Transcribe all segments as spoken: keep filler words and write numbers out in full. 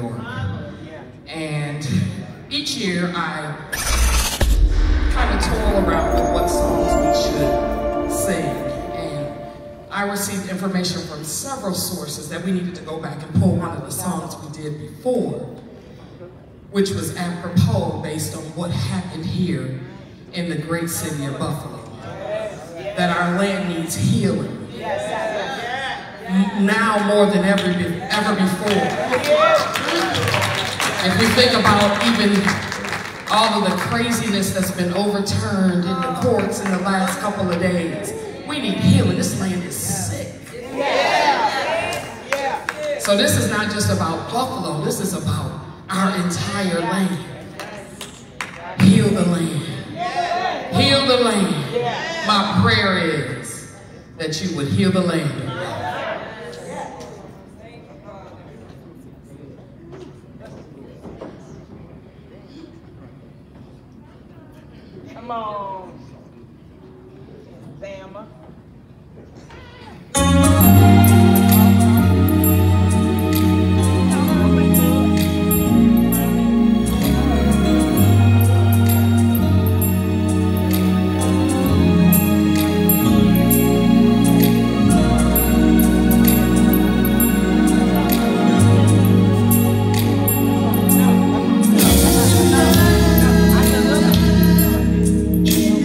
ignored. And each year I kind of toil around with what songs we should sing. And I received information from several sources that we needed to go back and pull one of the songs we did before, which was apropos based on what happened here in the great city of Buffalo. Yes, yes. That our land needs healing. Yes, yes. Now more than ever, ever before. Yes. If we think about even all of the craziness that's been overturned in the courts in the last couple of days, we need healing. This land is sick. Yes. Yes. So this is not just about Buffalo, this is about our entire land. Heal the land. Heal the land. My prayer is that you would heal the land. Come on, Bama. Thank you.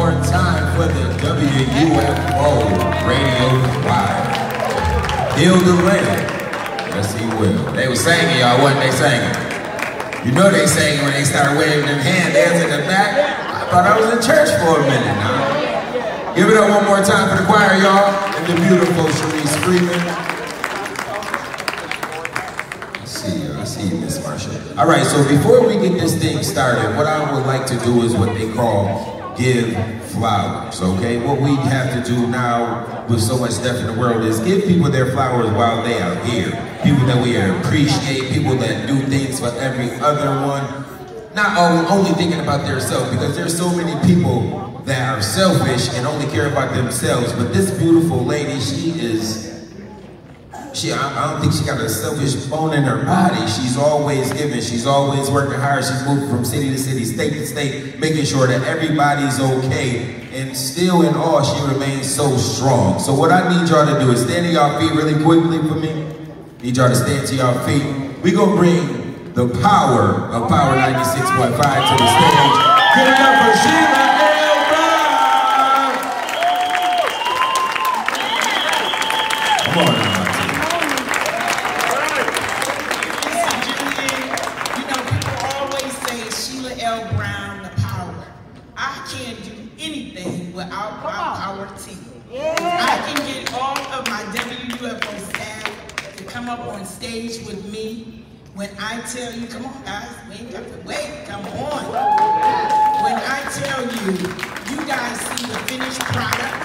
more time for the W U F O Radio Choir. Heal the rain. Yes, he will. They were singing, y'all, wasn't they singing? You know they singing when they started waving them hand dance in the back. I thought I was in church for a minute now. Give it up one more time for the choir, y'all, and the beautiful Sharice Freeman. All right, so before we get this thing started, what I would like to do is what they call give flowers, okay? What we have to do now with so much stuff in the world is give people their flowers while they are here. People that we appreciate, people that do things for every other one. Not only thinking about themselves, because there's so many people that are selfish and only care about themselves, but this beautiful lady, she is... She, I don't think she got a selfish bone in her body. She's always giving. She's always working hard. She's moving from city to city, state to state, making sure that everybody's okay. And still in all, she remains so strong. So what I need y'all to do is stand to y'all feet really quickly for me. Need y'all to stand to y'all feet. We gonna bring the power of Power ninety-six point five to the stage. Give it up for Sheila. When I tell you, come on guys, we ain't got to wait, come on. When I tell you, you guys see the finished product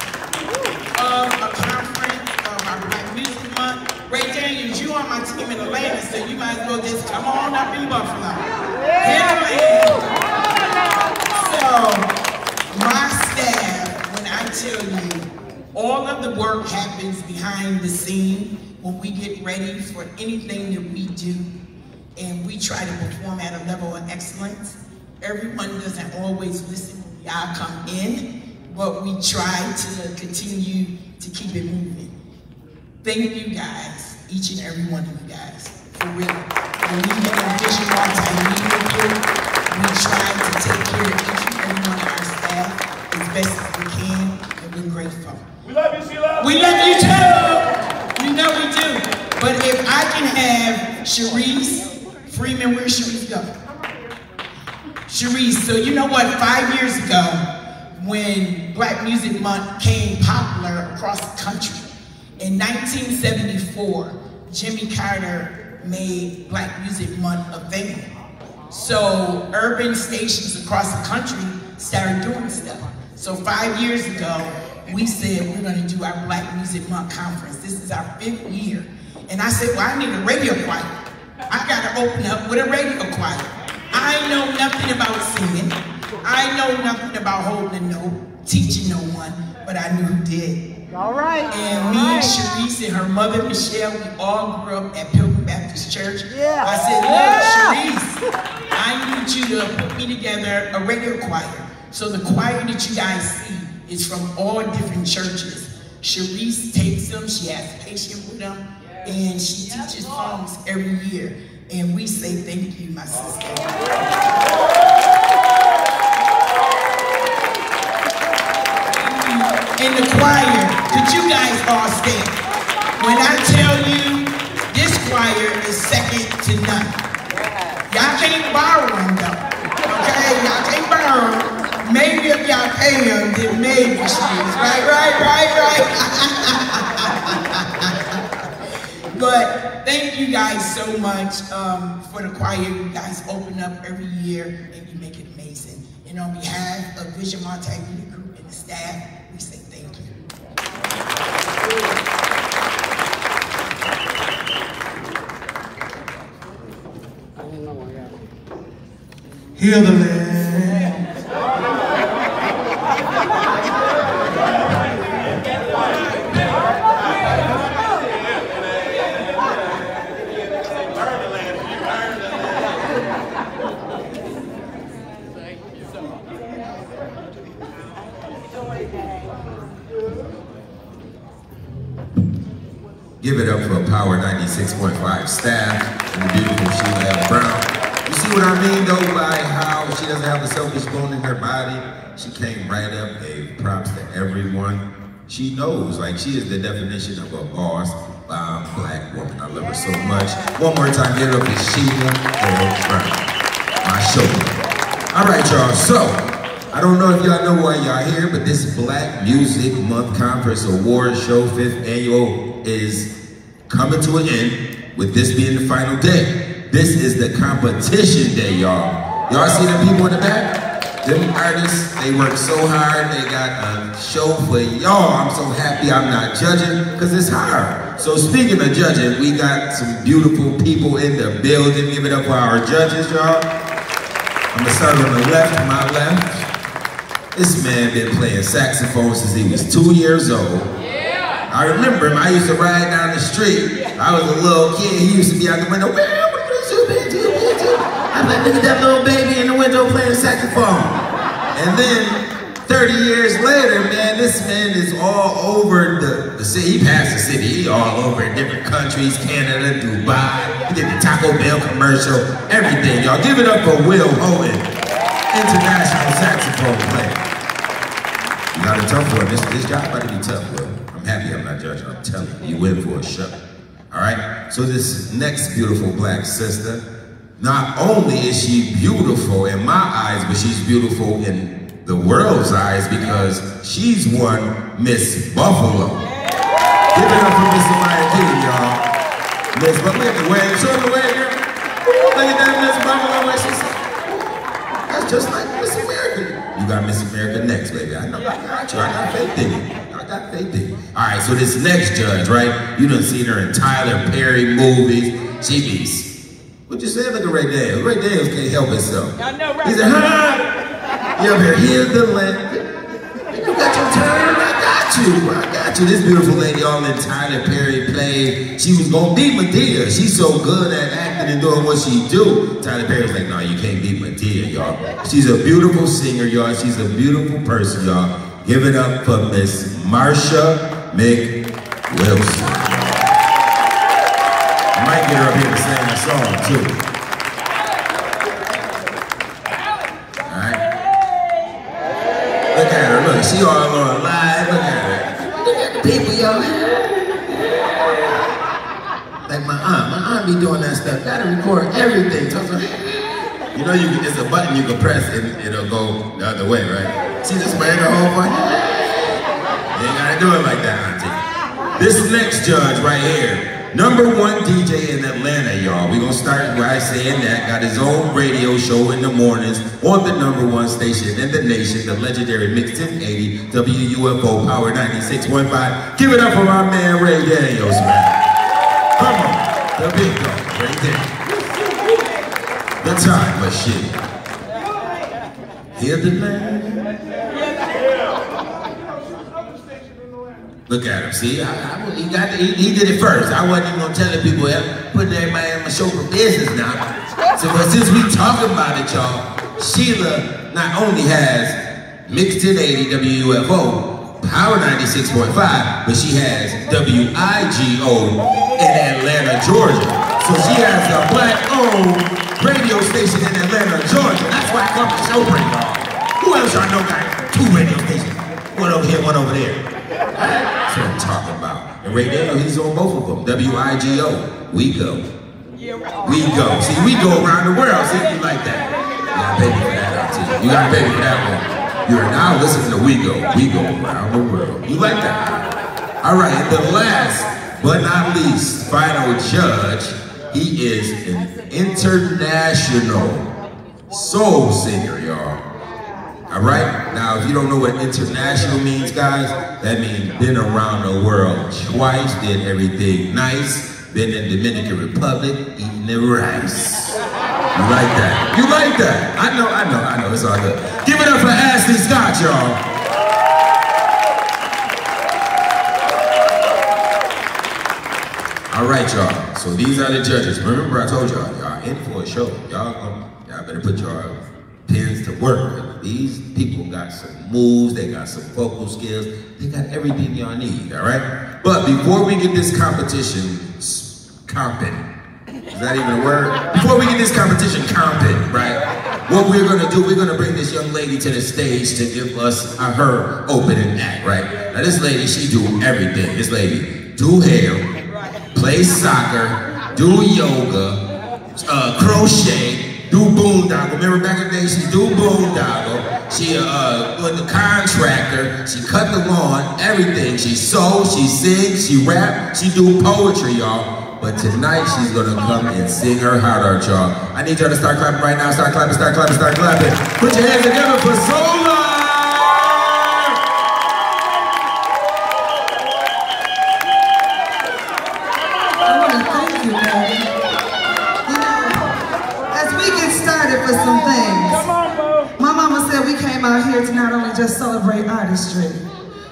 of a conference of our Black Music Month. Ray Daniels, you on my team in Atlanta, so you might as well just come on up in Buffalo. Yeah. So, my staff, when I tell you, all of the work happens behind the scene when we get ready for anything that we do. And we try to perform at a level of excellence. Everyone doesn't always listen when y'all come in, but we try to continue to keep it moving. Thank you guys, each and every one of you guys, for real. When we make a Vision Multimedia, we try to take care of each and every one of our staff as best as we can, and we're grateful. We love you, Sheila. We love you too. You know we do. But if I can have Sharice Freeman, where's Sharice go? Sharice, so you know what, five years ago, when Black Music Month came popular across the country, in nineteen seventy-four, Jimmy Carter made Black Music Month a thing. So urban stations across the country started doing stuff. So five years ago, we said we're gonna do our Black Music Month conference. This is our fifth year. And I said, well, I need a radio choir. I gotta open up with a radio choir. I know nothing about singing. I know nothing about holding a note, teaching no one, but I knew who did. All right. And me and Sharice and her mother, Michelle, we all grew up at Pilgrim Baptist Church. Yeah. I said, look, Sharice, I need you to put me together a radio choir. So the choir that you guys see is from all different churches. Sharice takes them, she has patience with them, and she teaches songs every year. And we say thank you, my sister. And the choir, could you guys all stand? When I tell you, this choir is second to none. Y'all can't borrow them though, okay? Y'all can't borrow them. Maybe if y'all pay them, then maybe she is. Right, right, right, right. But thank you guys so much um, for the choir. You guys open up every year and you make it amazing. And on behalf of Vision Multimedia Group and the staff, we say thank you. Heal the land. Give it up for Power ninety-six point five staff and the beautiful Sheila Brown. You see what I mean though by how she doesn't have a selfish bone in her body? She came right up, gave props to everyone. She knows, like, she is the definition of a boss, bomb, black woman. I love her so much. One more time, get it up to Sheila Brown, my show. All right, y'all, so, I don't know if y'all know why y'all here, but this Black Music Month Conference Award Show fifth Annual is coming to an end, with this being the final day. This is the competition day, y'all. Y'all see the people in the back? Them artists, they work so hard, they got a show for y'all. I'm so happy I'm not judging, because it's hard. So speaking of judging, we got some beautiful people in the building. Give it up for our judges, y'all. I'm gonna start on the left, my left. This man been playing saxophone since he was two years old. Yeah. I remember him, I used to ride down the street. I was a little kid, he used to be out the window. I'm like, look at that little baby in the window playing saxophone. And then thirty years later, man, this man is all over the, the city. He passed the city, he all over in different countries, Canada, Dubai. He did the Taco Bell commercial, everything, y'all. Give it up for Will Owen, international saxophone player. You got a tough one. This, this job about to be tough, Will. I'm happy I'm not judging, I'm telling you. You win for a show. All right, so this next beautiful black sister, not only is she beautiful in my eyes, but she's beautiful in the world's eyes because she's won Miss Buffalo. Yeah. Give it up for Miss Amaya Kitty, y'all. Miss Buffalo, look at the wave, show the wave, girl. Look at that Miss Buffalo, where she's like, that's just like Miss America. You got Miss America next, baby. I know, I got you, I got faith in you. I got faith in you. All right, so this next judge, right? You done seen her in Tyler Perry movies. She be What you say? Look at Ray Daniels. Ray Daniels can't help himself. I know, right? He's like, huh? You up here, here's the land. You got your turn? I got you. I got you. This beautiful lady all in Tyler Perry played. She was going to be Medea. She's so good at acting and doing what she do. Tyler Perry's like, no, you can't be Medea, y'all. She's a beautiful singer, y'all. She's a beautiful person, y'all. Give it up for Miss Marsha McWilson. I might get her up here to sing a song, too. All right. Look at her. Look, she all on live. Look at her. Look at the people, y'all. Like my aunt. My aunt be doing that stuff. Gotta record everything. You know, you can, it's a button you can press and it'll go the other way, right? She just playing the whole bunch. You ain't gotta do it like that, auntie. This next judge right here. Number one D J in Atlanta, y'all. We're gonna start by saying that. Got his own radio show in the mornings on the number one station in the nation, the legendary Mix ten eighty, W U F O, Power ninety-six point five. Give it up for my man, Ray Daniels, man. Come on, the big dog, right there. The time machine. Hear the man. Look at him, see? I, I He, got the, he, he did it first. I wasn't even gonna tell the people, yeah, putting everybody in my show for business now. So but since we talking about it, y'all, Sheila not only has Mix ten eighty W U F O, Power ninety-six point five, but she has W I G O in Atlanta, Georgia. So she has a black-owned radio station in Atlanta, Georgia. That's why I come to show bring y'all. Who else y'all know got two radio stations? One over here, one over there. That's what I'm talking about. And Ray Daniels, he's on both of them. W I G O, WIGO. WIGO. See, we go around the world. See, you like that. You got a baby for that, you got a baby for that one. You're now listening to WIGO. We go around the world. You like that? All right, and the last but not least, final judge, he is an international soul singer, y'all. All right, now if you don't know what international means, guys, that means been around the world twice, did everything nice, been in Dominican Republic, eating the rice. You like that? You like that? I know, I know, I know, it's all good. Give it up for Ashley Scott, y'all. All right, y'all, so these are the judges. Remember I told y'all, y'all in for a show. Y'all um, y'all better put y'all pins to work. These people got some moves, they got some vocal skills, they got everything y'all need, all right? But before we get this competition, comping, Is that even a word? Before we get this competition comping, right? What we're gonna do, we're gonna bring this young lady to the stage to give us uh, her opening act, right? Now this lady, she do everything. This lady do hair, play soccer, do yoga, uh, crochet, do boondoggle. Remember back in the day, she do boondoggle. She uh, was the contractor, she cut the lawn, everything. She sews, she sings, she raps, she do poetry, y'all. But tonight she's gonna come and sing her heart out, y'all. I need y'all to start clapping right now. Start clapping, start clapping, start clapping. Put your hands together for Solo! I wanna thank you, baby. You know, as we get started for some things, out here to not only just celebrate artistry,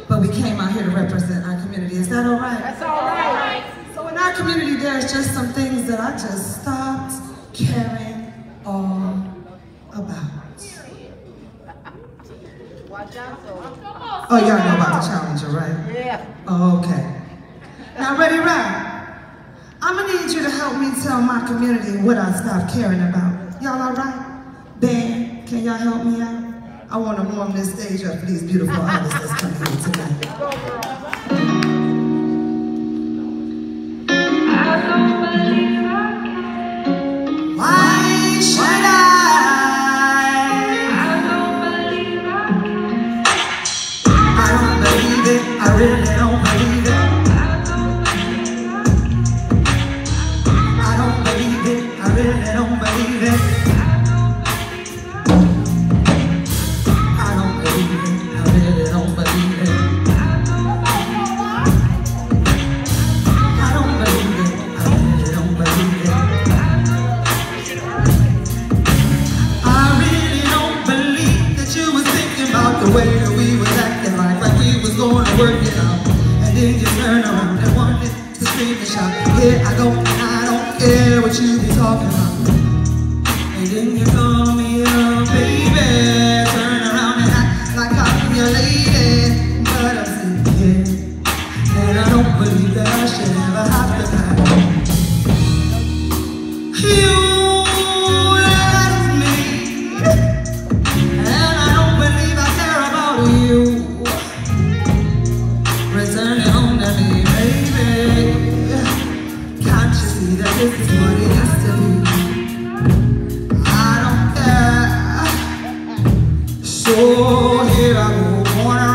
but we came out here to represent our community. Is that all right? That's all right. So in our community, there's just some things that I just stopped caring all about. Watch out. Oh, y'all know about the challenger, right? Yeah. Oh, okay. Now, ready, right? I'm gonna need you to help me tell my community what I stopped caring about. Y'all all right? Band, can y'all help me out? I want to warm this stage up for these beautiful artists that's coming here tonight. I don't believe I can. Why should I? I don't believe I can. I don't believe it. I really don't believe it. I don't believe it. I really don't believe it. Yeah, I don't, I don't care what you be talking about. And then you call me a baby, turn around and act like I'm your lady. But I'm sitting here, and I don't believe that I should ever have to die. You. So here I go, corner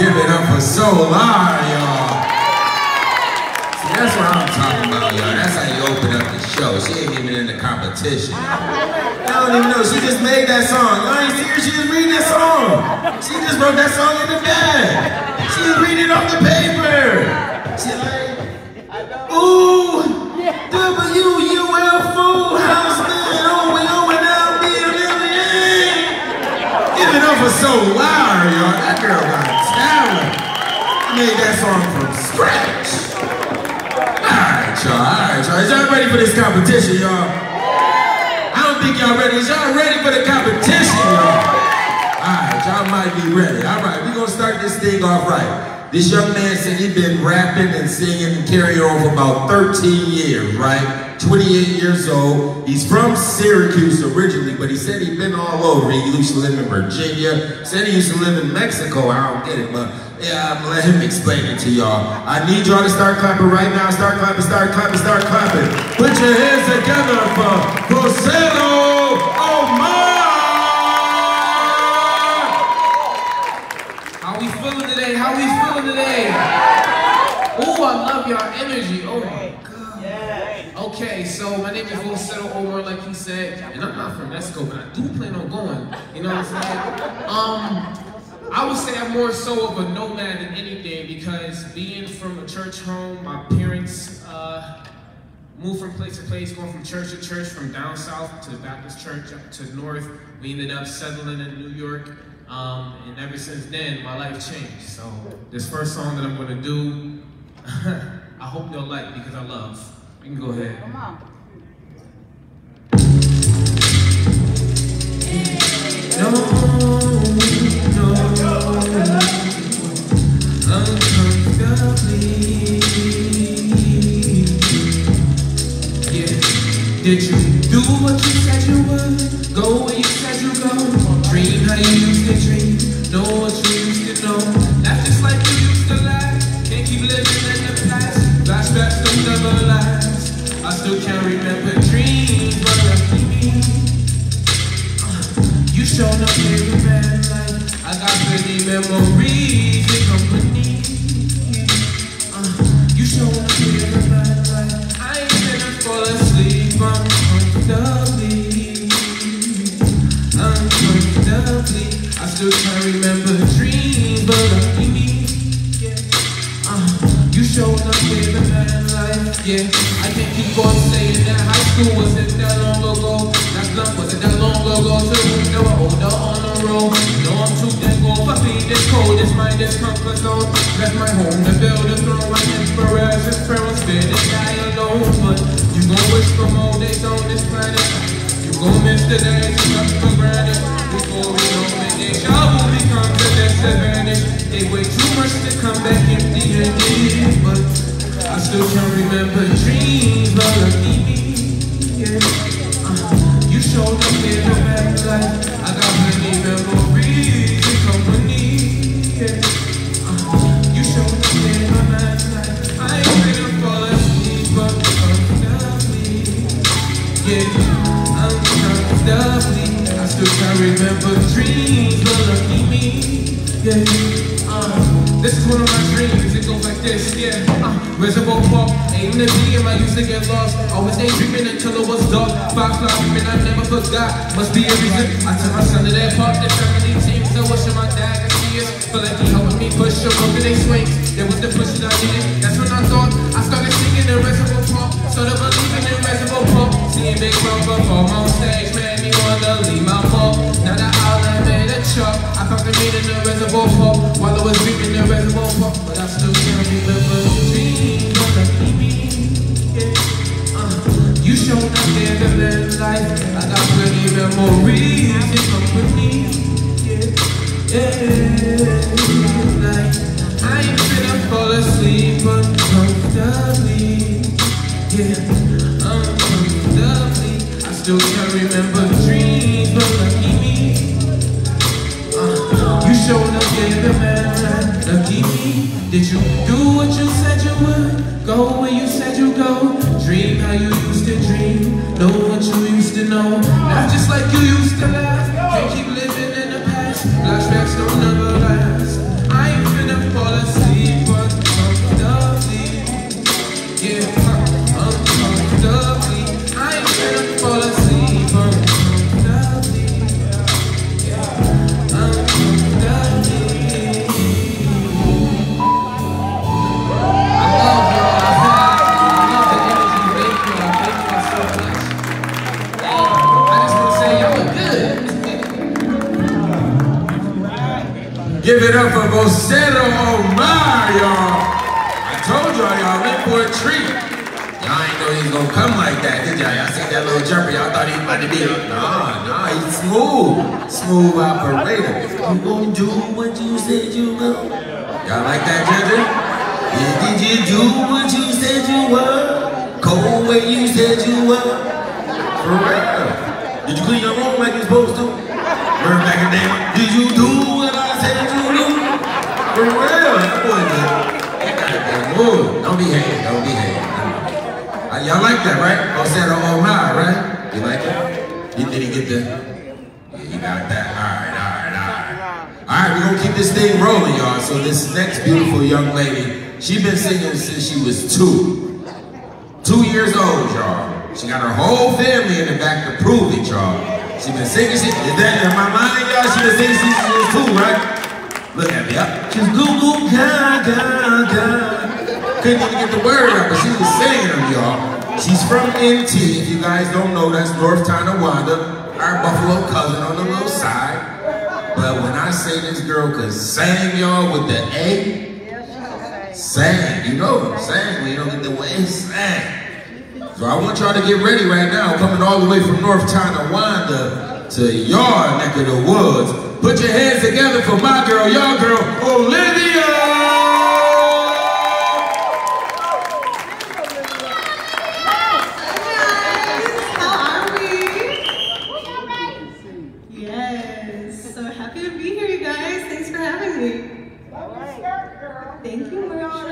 Give it up for Solar, y'all. See, that's what I'm talking about, y'all. That's how you open up the show. She ain't even in the competition. I don't even know. She just made that song. Y'all ain't see her. She just reading that song. She just wrote that song in the bag. She was reading it off the paper. She's like, ooh, W U L Food House, man. Oh, we going out there, give it up for Solar, y'all. That girl got talent. I made that song from scratch. Alright, y'all. Alright, y'all. Is y'all ready for this competition, y'all? Y'all ready? Is y'all ready for the competition, y'all? Alright, y'all might be ready. Alright, we're gonna start this thing off right. This young man said he's been rapping and singing and karaoke for about thirteen years, right? twenty-eight years old. He's from Syracuse originally, but he said he's been all over. He used to live in Virginia, said he used to live in Mexico. I don't get it, but yeah, I'm gonna let him explain it to y'all. I need y'all to start clapping right now. Start clapping, start clapping, start clapping. Put your hands together for Marcelo Omar! How we feeling today? How we feeling today? Ooh, I love y'all energy. Oh my God. Okay, so my name is Marcelo Omar, like he said, and I'm not from Mexico, but I do plan on going. You know what I'm saying? Um. I would say I'm more so of a nomad than anything because being from a church home, my parents uh, moved from place to place, going from church to church, from down south to the Baptist church up to north. We ended up settling in New York, um, and ever since then, my life changed. So this first song that I'm going to do, I hope you'll like because I love. We can go ahead. Come on. No. Uncomfortably, yeah. Did you do what you said you would? Go where you said you go? Dream how you used to dream? Know what you used to know? That's just like you used to laugh. Can't keep living in the past. Flashbacks don't ever last. I still can't remember dreams, but I mean, you showed up, baby man, like. I got pretty memories in company. Uh, you show up here in the night light. I ain't gonna fall asleep, I'm comfortably. I'm comfortably. I still can't remember a dream, but lucky me. Yeah. Uh, you show up here in the night light. Yeah, I can't keep on saying that high school wasn't that long ago. That stuff wasn't that long ago, too. Now I'm older on the road. I'm too dead gold, I feel this cold, it's my discomfort zone. Left my home to build a throne, my inspiration, parents fear to die alone. But you gon' wish for more days on this planet. You gon' miss the days, you got for granted. Before we know it, they all will become to disadvantage. They wait too much to come back empty-handed. But I still can't remember dreams, but lucky me, yeah. uh, You showed up in the back life, I got many memories. Yeah. Uh, you showed up in my night life. I ain't gonna fall asleep, but comfortably. Yeah, I'm comfortably. I still can't remember dreams, but lucky me. Yeah, uh, this is one of my dreams. It goes like this, yeah. Uh, Reservoir Park, aiming to be him. I used to get lost. Always daydreaming until it was dark. Five o'clock, and I never forgot. Must be a reason. I took my son to that park. The family team still wishing my dad. But like he helping me push up over they swings. There was the push that I needed. That's when I thought I started singing in Reservoir Park. Started believing in Reservoir Park. Seeing Big Brother perform on stage made me wanna leave my fault. Now that I've made a chop, I found the meaning in Reservoir Park. While I was dreaming in Reservoir Park, but I still can't remember the dream on the T V. Yeah. Uh, you showed up in the best life. I got pretty memories in company. Yeah, like, I ain't gonna fall asleep uncomfortably. Yeah, uncomfortably. I still can't remember dreams, but lucky me. Uh, you showed up, gave the man, lucky me. Did you do what you said you would? Go where you said you go? Dream how you used to dream? Know what you used to know? Not just like you used to laugh. Can't keep living. Flashbacks don't never last. I ain't finna Give it up for Marcelo, oh my, y'all. I told y'all, y'all went for a treat. Y'all ain't know he was gonna come like that, did y'all? Y'all seen that little jumper, y'all thought he was about to be like, nah, nah, he's smooth. Smooth operator. You gonna do what you said you would? Y'all like that, judges? Yeah, did you do what you said you would? Cold way you said you would? For real. Did you clean your room like you're supposed to? Remember back in the day, did you do what I said you do? For real, that boy did. That goddamn move. Don't be hating, don't be hating. Y'all like that, right? All said all right, right? You like that? You didn't get the... Yeah, you got that. All right, all right, all right. All right, we're going to keep this thing rolling, y'all. So this next beautiful young lady, she's been singing since she was two. Two years old, y'all. She got her whole family in the back to prove it, y'all. She been singing, she did that in my mind, y'all. She been singing since she was two, right? Look at me, up. She was goo goo ga ga ga. Couldn't even get the word out, but she was singing them, y'all. She's from N T. If you guys don't know, that's North Tonawanda, our Buffalo cousin on the little side. But when I say this girl could sing, y'all, with the A, sang, you know, sang. When you don't get the way, sang. So I want y'all to get ready right now, coming all the way from North Tonawanda to your neck of the woods. Put your hands together for my girl, your girl, Olivia! How are we? Yes, so happy to be here, you guys. Thanks for having me. Thank you, Marana.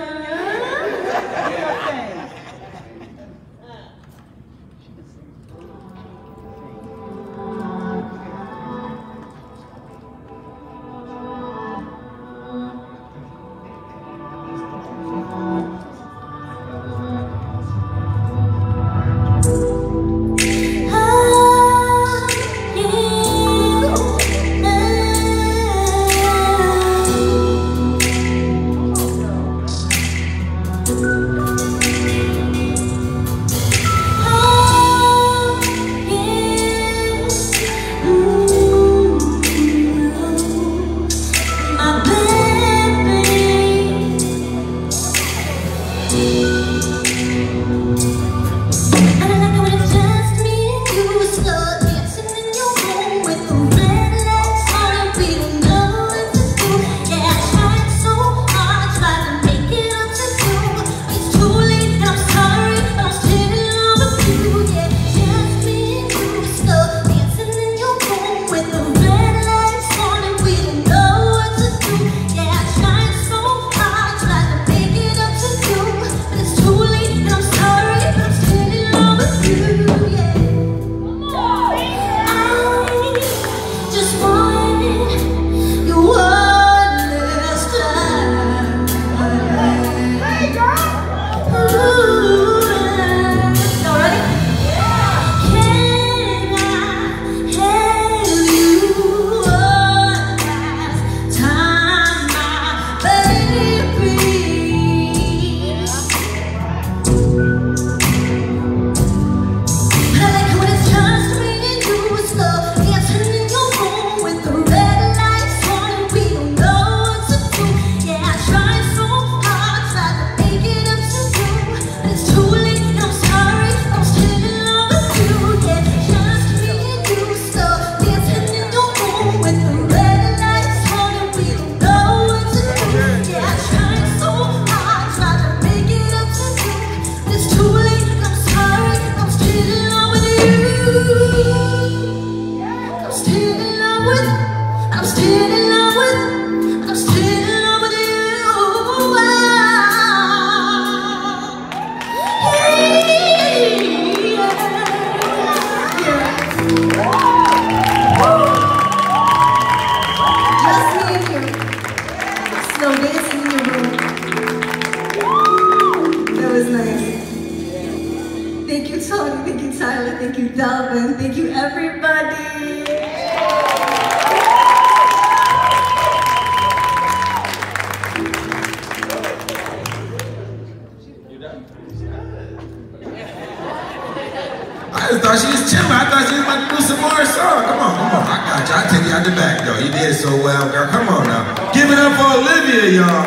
Give give it up for Olivia, y'all.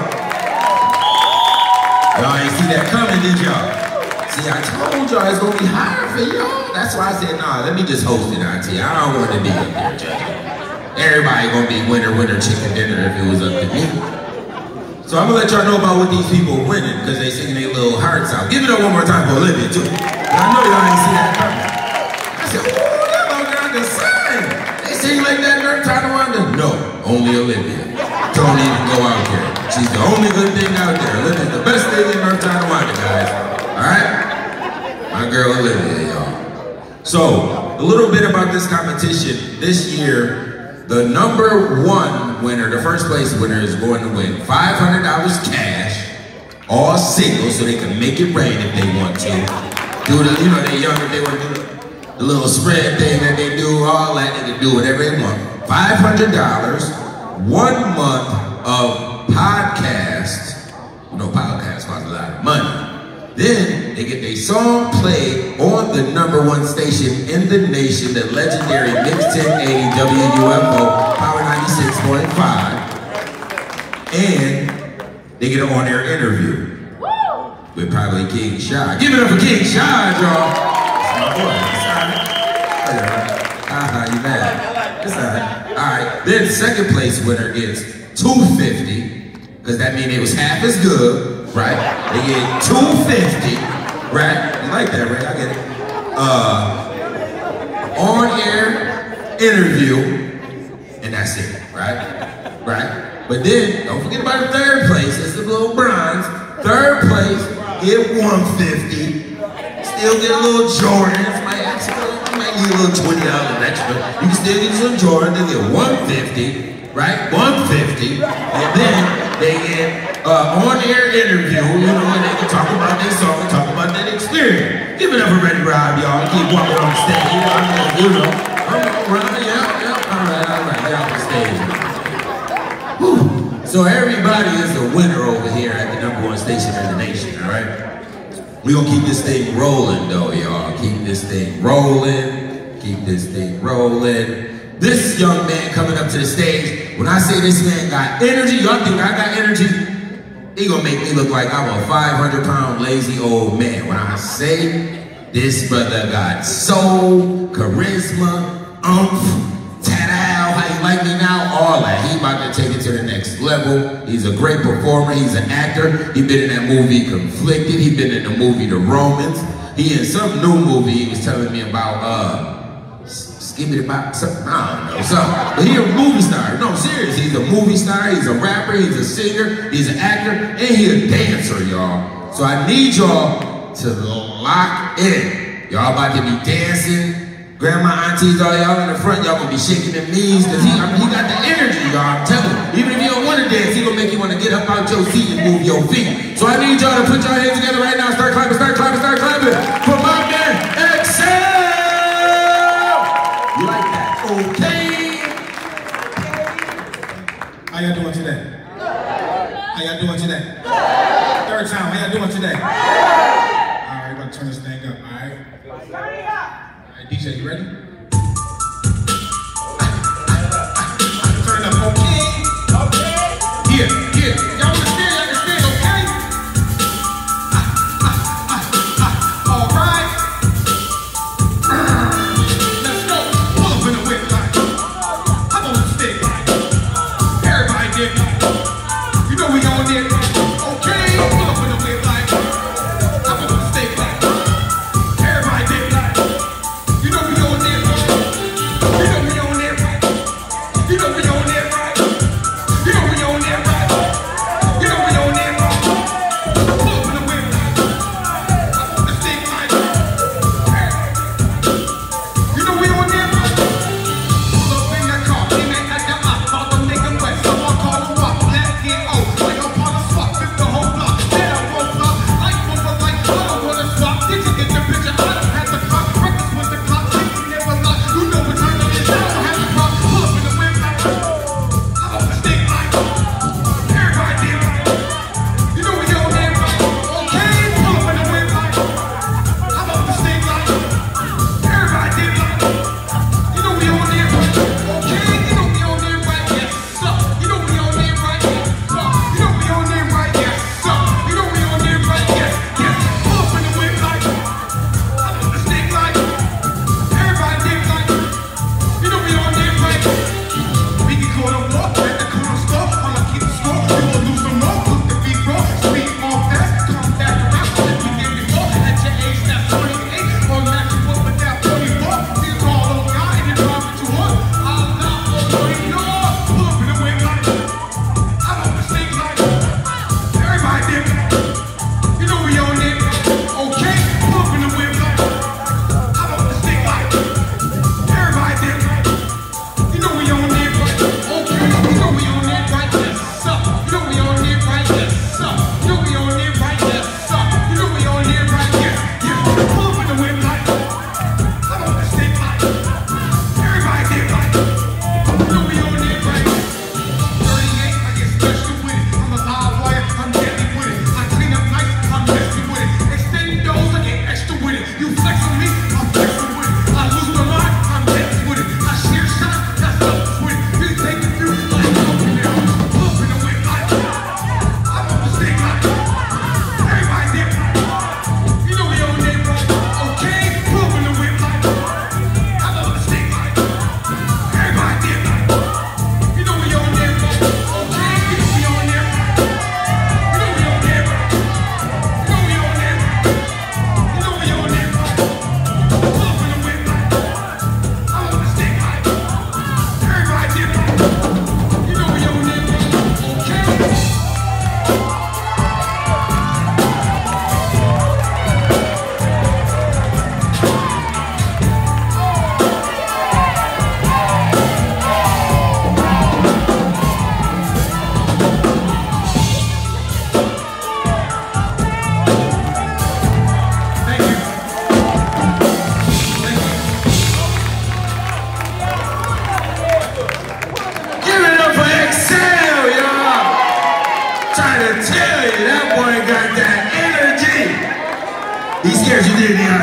Y'all ain't see that coming, did y'all? See, I told y'all it's gonna be higher for y'all. That's why I said, nah, let me just host it, Auntie. I don't want to be up there judging. Everybody gonna be winner, winner, chicken dinner if it was up to me. So I'm gonna let y'all know about what these people winning because they singing their little hearts out. Give it up one more time for Olivia too. I know y'all ain't see that coming. I said, ooh, that little girl can sing. They sing like that girl, Tonawanda. No, only Olivia. Don't even go out there. She's the only good thing out there. Olivia's the best thing in North Tonawanda, guys. Alright? My girl Olivia, y'all. So, a little bit about this competition. This year, the number one winner, the first place winner, is going to win five hundred dollars cash, all single, so they can make it rain if they want to. Do the, you know, they're younger, they want to do the little spread thing that they do, all that, they can do whatever they want. five hundred dollars, one month of podcasts, no podcasts cost a lot of money. Then they get their song played on the number one station in the nation, the legendary Mix ten eighty W N Y Power ninety-six point five. And they get an on-air interview with probably King Shy. Give it up for King Shy, y'all. It's my boy. It's all right. All right. Uh-huh, you mad. It's all right. All right. Then second place winner gets two hundred fifty dollars, because that means it was half as good. Right? They get two hundred fifty dollars, right? You like that, right? I get it. Uh, on-air interview, and that's it, right? Right? But then, don't forget about the third place. It's the little bronze. Third place, get one hundred fifty dollars. Still get a little Jordans. Might actually, you might need a little twenty dollars extra. You can still get some Jordans. They get one hundred fifty dollars, right? one hundred fifty dollars. And then they get Uh, on-air interview, you know, and they can talk about their song, talk about that experience. Give it up for Ready Rob, y'all. Keep walking on the stage. You know, I'm gonna, you know, I'm gonna run, yeah, yeah, all right, all right, get off the stage. Whew. So everybody is a winner over here at the number one station in the nation, all right? We're gonna keep this thing rolling, though, y'all. Keep this thing rolling. Keep this thing rolling. This young man coming up to the stage, when I say this man got energy, y'all think I got energy? He gonna make me look like I'm a five hundred pound lazy old man. When I say this brother got soul, charisma, umph, ta-da, how you like me now, all that. He about to take it to the next level. He's a great performer, he's an actor. He been in that movie Conflicted, he been in the movie The Romans. He in some new movie he was telling me about, uh, give me the bop, something, I don't know, something. But he's a movie star. No, serious, he's a movie star, he's a rapper, he's a singer, he's an actor, and he's a dancer, y'all. So I need y'all to lock in. Y'all about to be dancing. Grandma, aunties, all y'all in the front, y'all gonna be shaking their knees, because he, I mean, he got the energy, y'all, I'm telling you. Even if you don't want to dance, he gonna make you want to get up out your seat and move your feet. So I need y'all to put your hands together right now, start clapping, start clapping, start clapping. For my man, Excel! Okay. How y'all doing today? How y'all doing today? Third time, how y'all doing today? All right, we're gonna turn this thing up, all right? All right, D J, you ready? Turn it up, okay? Okay. Here, here. Y'all understand, y'all understand, okay? All right. Everybody did that. You know we all did.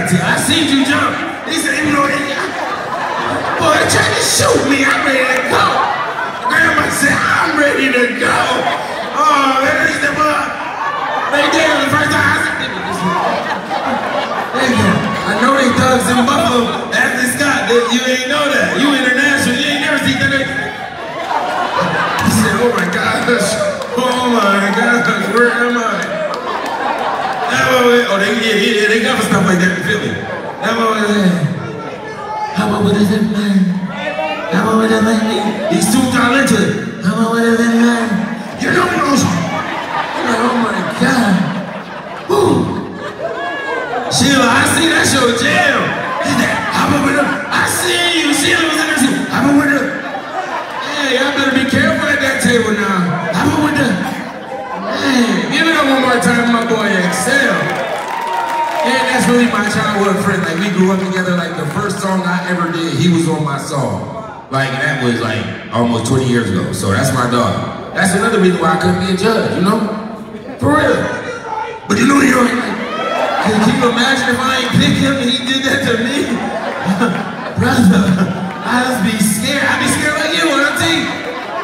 penalty. I seen you jump. He said, you know, boy, try to shoot me. I'm ready to go. Grandma said, I'm ready to go. Oh, there is the ball. They did it the first time. I said, there you go. I know they thugs in Buffalo. Ashley Scott, you ain't know that. You international. You ain't never seen that. He said, oh my gosh. Oh my gosh. Where am I? Oh, they, yeah, yeah, they got stuff like that in Philly. That one was like, how about what is it, man? How about what is it, man? He's too talented. How about what is it, man? You know what I'm like, oh my God. Woo. Sheila, I see that show jam. How about what is it? I see you. Sheila was in there. How about what is it? Hey, y'all better be careful at that table now. How about what is it? Hey, give it up one more time, my boy Excel. And that's really my childhood friend. Like, we grew up together. Like, the first song I ever did, he was on my song. Like, that was like almost twenty years ago. So that's my dog. That's another reason why I couldn't be a judge, you know? For real. But you know, you're like, can you imagine if I ain't pick him and he did that to me? Brother, I just be scared. I be scared like you when I think,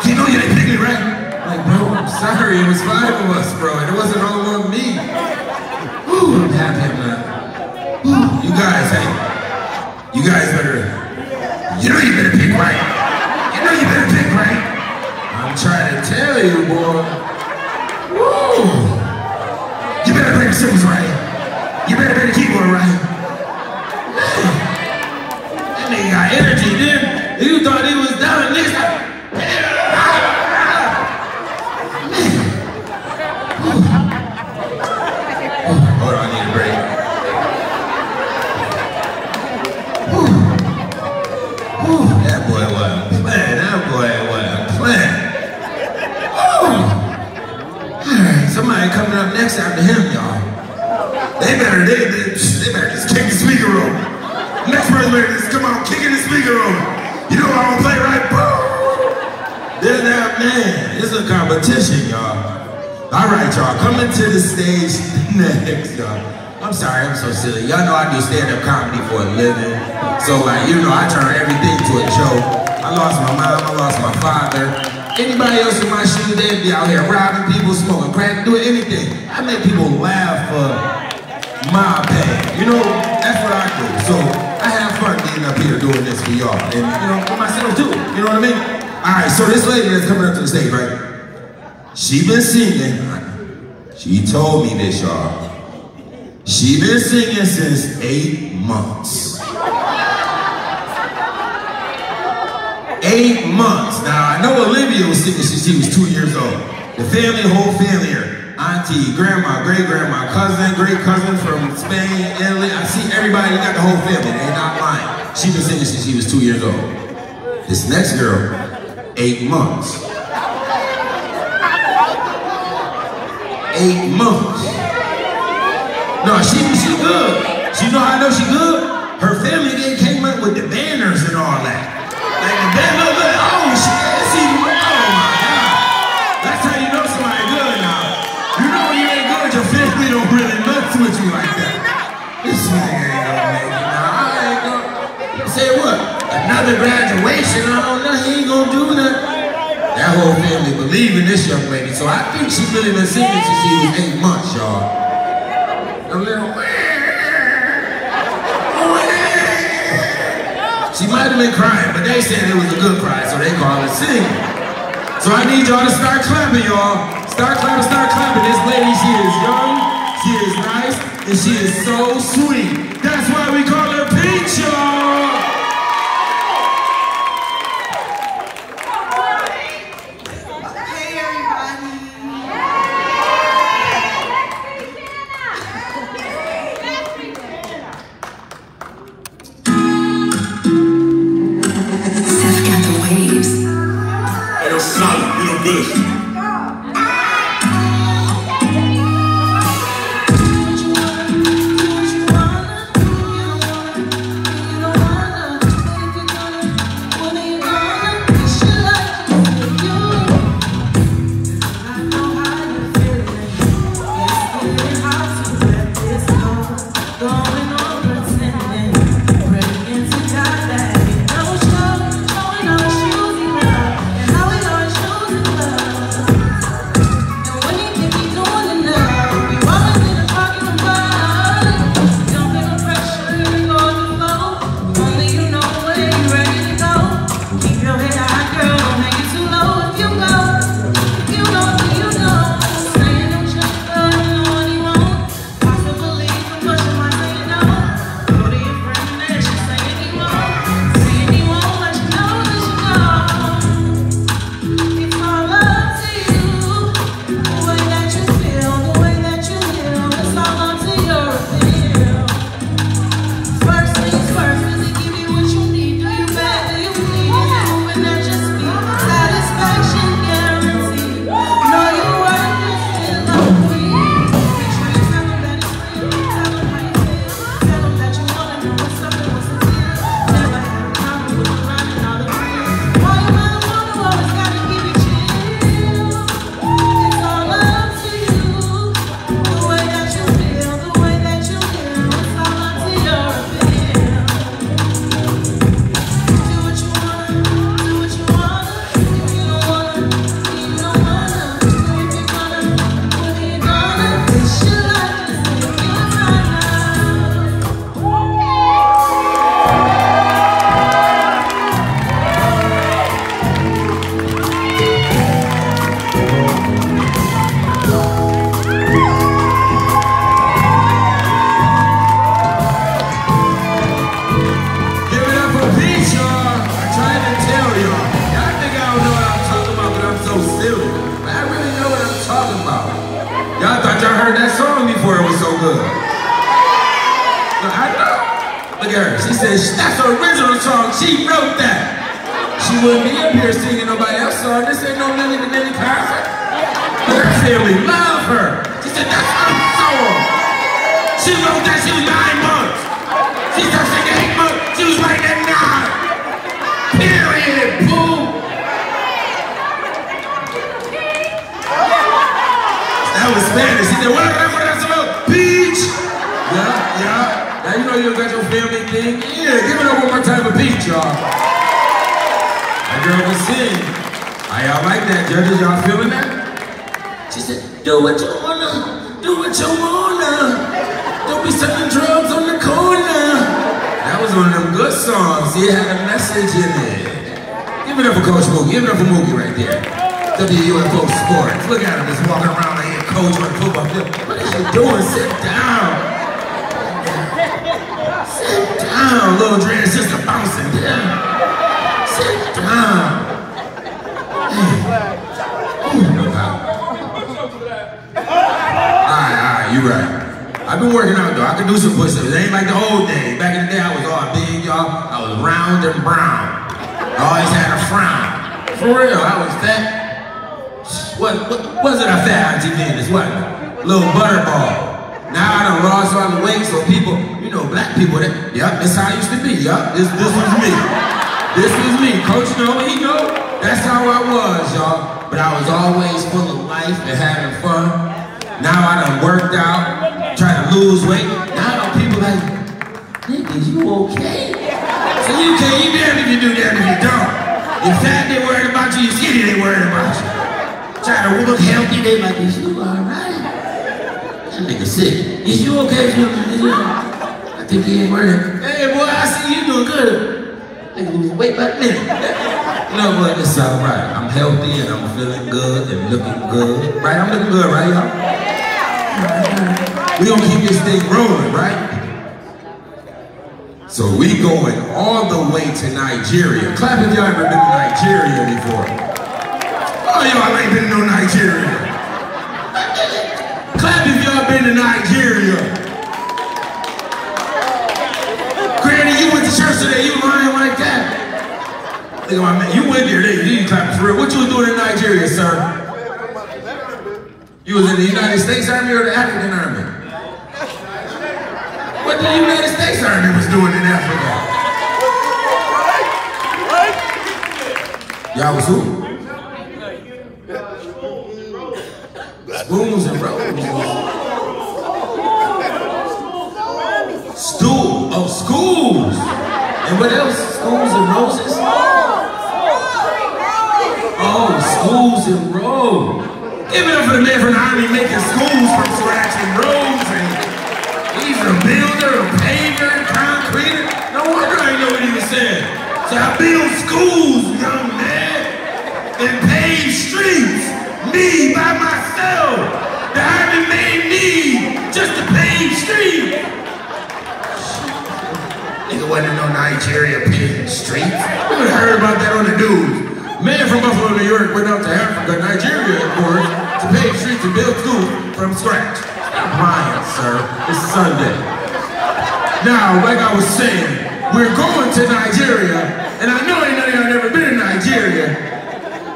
you know you ain't picking me, right? Like, bro, I'm sorry, it was five of us, bro, and it wasn't all on me. Ooh, I'm happy, man. Ooh, you guys, hey, you guys better, you know you better pick right. You know you better pick right. I'm trying to tell you, boy. Woo! You better play the cymbals right. You better play the keyboard right. That nigga got energy, then. You thought he was down next time. Coming up next after him, y'all. They better, they, they, they better just kick the speaker over. Next person better just come on kicking the speaker over. You know I don't play right, bro. Then that man, it's a competition, y'all. All right, y'all, coming to the stage next, y'all. I'm sorry, I'm so silly. Y'all know I do stand-up comedy for a living. So like, you know, I turn everything to a joke. I lost my mom, I lost my father. Anybody else in my shoes, they'd be out here robbing people, smoking crack, doing anything. I make people laugh for my pay. You know, that's what I do. So I have fun being up here doing this for y'all. And, you know, for myself too. You know what I mean? All right, so this lady that's coming up to the stage, right? She been singing. She told me this, y'all. She been singing since eight months. Eight months. Now, I know Olivia was singing since she was two years old. The family, whole family here. Auntie, grandma, great-grandma, cousin, great-cousin from Spain, Italy. I see everybody, we got the whole family. They're not lying. She been singing since she was two years old. This next girl, eight months. Eight months. No, she, she good. She know how I know she good? Her family, they came up with the banners and all that. Like, that little, oh, shit, that's even, oh my God. That's how you know somebody good now. You know when you ain't good, your family don't really mess with you like that. This nigga ain't gonna make it now. I ain't gonna, say what? Another graduation, I don't know, he ain't gonna do nothing. That whole family believe in this young lady, so I think she really been singing since she was eight months, y'all. A little, she might have been crying, but they said it was a good cry, so they call it singing. So I need y'all to start clapping, y'all. Start clapping, start clapping. This lady, she is young, she is nice, and she is so sweet. That's why we call her Peach, y'all. Hey, everybody. Solid, you know good. I know how you feel. It's clear how to let this go. Going over with me for it was so good. Look, I know. Look at her. She says, that's her original song. She wrote that. She wouldn't be up here singing nobody else. Sorry, this ain't no Nelly to Nelly concert. But her family love her. She said, that's her song. She wrote that. She was nine months. She started singing eight months. She was right at nine. Period. Boom. That was Spanish. She said, what up, what up, what up? Peach. Yeah, yeah. Now you know you got your family thing. Yeah, give it up one more time for Peach, y'all. Girl was singing. How y'all like that? Judges, y'all feeling that? She said, do what you wanna, do what you wanna. Don't be selling drugs on the corner. That was one of them good songs. It had a message in it. Give it up for Coach Mookie. Give it up for Mookie right there. W U F O Sports. Look at him just walking around like a coach on the football field. What is you doing? Sit down. Sit down, little Dre. It's just a bouncing down. Sit down. Oh, you know how. Alright, alright, you right. I've been working out though. I can do some push-ups. It ain't like the old days. Back in the day, I was all big, y'all. I was round and brown. I always had a frown. For real, I was fat. What, what wasn't a fat auntie Venus? What? Little butterball. Now I done lost all the weight, so people, you know, black people, that, yup, that's how I used to be, yup. This, this was me. This is me. Coach know, he know. That's how I was, y'all. But I was always full of life and having fun. Now I done worked out, trying to lose weight. Now people like, nigga, you okay? So you can't, you damn if you do, damn if you don't. If fat, they worried about you. If skinny, they worried about you. Trying to look healthy, they like, is you alright? That nigga sick. Is you okay? I think he ain't worried. Hey, boy, I see you doing good. Nigga lose weight by a minute. You know what? It's all right. I'm healthy and I'm feeling good and looking good. Right? I'm looking good, right, y'all? Yeah. We gonna keep this thing rolling, right? So we going all the way to Nigeria. Clap if y'all ever been to Nigeria before. Oh, y'all ain't been to no Nigeria. Clap if y'all been to Nigeria. You went to church today, you lying like that. You went there, you didn't clap for real. What you was doing in Nigeria, sir? You was in the United States Army or the African Army? What the United States Army was doing in Africa? Y'all was who? Spoons and rolls. Stool. Oh, schools! And what else? Schools and roses? Oh, schools and roads. Give it up for the man from the Army making schools from scratch and roads. And he's a builder, a paver, a concreter. No wonder I know what he was saying. So I build schools, young man, and pave streets. Me, by myself. The Army made me just to pave streets. Nigga wasn't no Nigeria paving streets. We would have heard about that on the news. Man from Buffalo, New York went out to Africa, Nigeria, of course, to pave streets and build schools from scratch. Stop lying, sir. It's Sunday. Now, like I was saying, we're going to Nigeria, and I know ain't none of y'all never been in Nigeria,